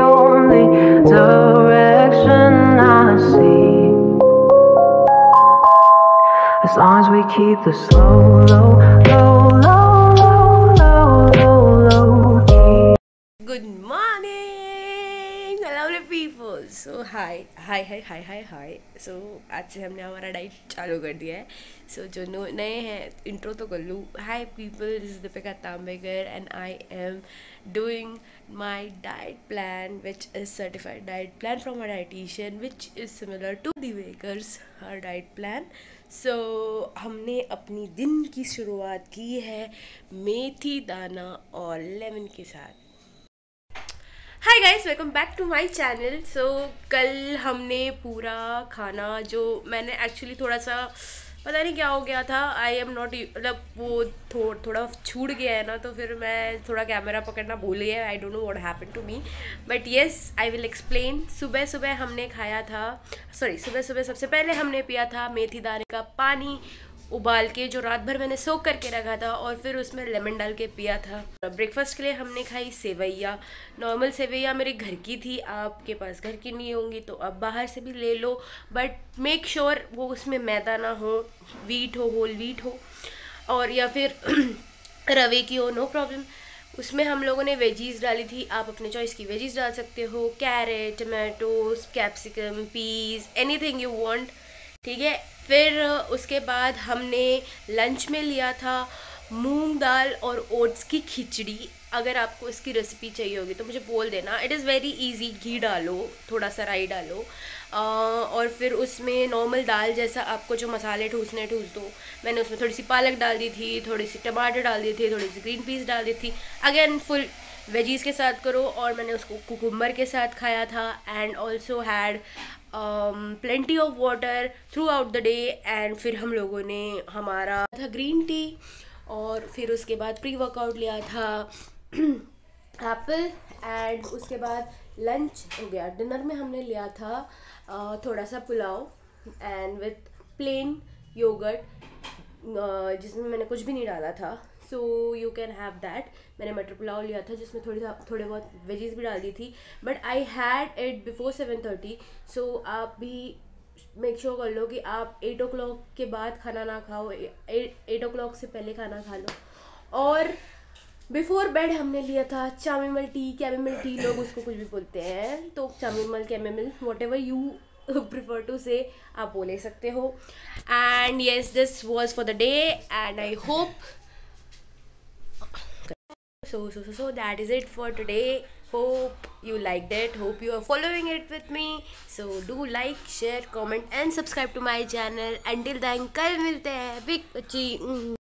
only direction I see. As long as we keep the slow, low, low, low, low, low, low, low, low key. Good morning, hello people. So hi. So आज से हमने हमारा diet चालू कर दिया है. So जो नए हैं इंट्रो तो कर लूँ. Hi people, this is Deepika Tambekar and I am doing my diet plan, which is certified diet plan from a dietitian, which is similar to Deepika's her diet plan. So हमने अपनी दिन की शुरुआत की है मेथी दाना और लेमन के साथ. Hi guys, welcome back to my channel. So कल हमने पूरा खाना जो मैंने एक्चुअली थोड़ा सा पता नहीं क्या हो गया था, आई एम नॉट मतलब वो थोड़ा छूट गया है ना, तो फिर मैं थोड़ा कैमरा पकड़ना भूल गया. I don't know what happened to me, but yes I will explain. सुबह सबसे पहले हमने पिया था मेथी दाने का पानी उबाल के, जो रात भर मैंने सोख करके रखा था, और फिर उसमें लेमन डाल के पिया था. ब्रेकफास्ट के लिए हमने खाई सेवैया. नॉर्मल सेवैया मेरे घर की थी, आपके पास घर की नहीं होंगी तो आप बाहर से भी ले लो, बट मेक श्योर वो उसमें मैदा ना हो, वीट हो, होल वीट हो, और या फिर रवे की हो, नो प्रॉब्लम. उसमें हम लोगों ने वेजीज़ डाली थी, आप अपने चॉइस की वेजीज़ डाल सकते हो, carrot, tomatoes, capsicum, peas, anything you want, ठीक है. फिर उसके बाद हमने लंच में लिया था मूंग दाल और ओट्स की खिचड़ी. अगर आपको इसकी रेसिपी चाहिए होगी तो मुझे बोल देना. It is very easy. घी डालो, थोड़ा सा राई डालो, और फिर उसमें नॉर्मल दाल जैसा आपको जो मसाले ठूसने ठूस दो. मैंने उसमें थोड़ी सी पालक डाल दी थी, थोड़ी सी टमाटर डाल दी थी, थोड़ी सी ग्रीन पीस डाल दी थी. अगेन फुल वेजीज़ के साथ करो, और मैंने उसको कुकुम्बर के साथ खाया था. And also had plenty of water throughout the day. and फिर हम लोगों ने हमारा था green tea, और फिर उसके बाद pre-workout लिया था apple. and उसके बाद lunch हो गया. dinner में हमने लिया था थोड़ा सा pulao and with plain yogurt, जिसमें मैंने कुछ भी नहीं डाला था. so you can have that. मैंने मटर पुलाव लिया था जिसमें थोड़े बहुत वेजीज भी डाल दी थी, but I had it before 7:30. So आप भी मेक श्योर कर लो कि आप 8 o'clock के बाद खाना ना खाओ, 8 o'clock से पहले खाना खा लो. और बिफोर बेड हमने लिया था चामीमल टी, कैमेमल टी, लोग उसको कुछ भी बोलते हैं, तो chamomile, camomile, whatever you prefer to say आप वो ले सकते हो. And yes, this was for the day and I hope so that is it for today. Hope you liked it, hope you are following it with me. So do like, share, comment and subscribe to my channel. Until then, kal milte hain big bachi.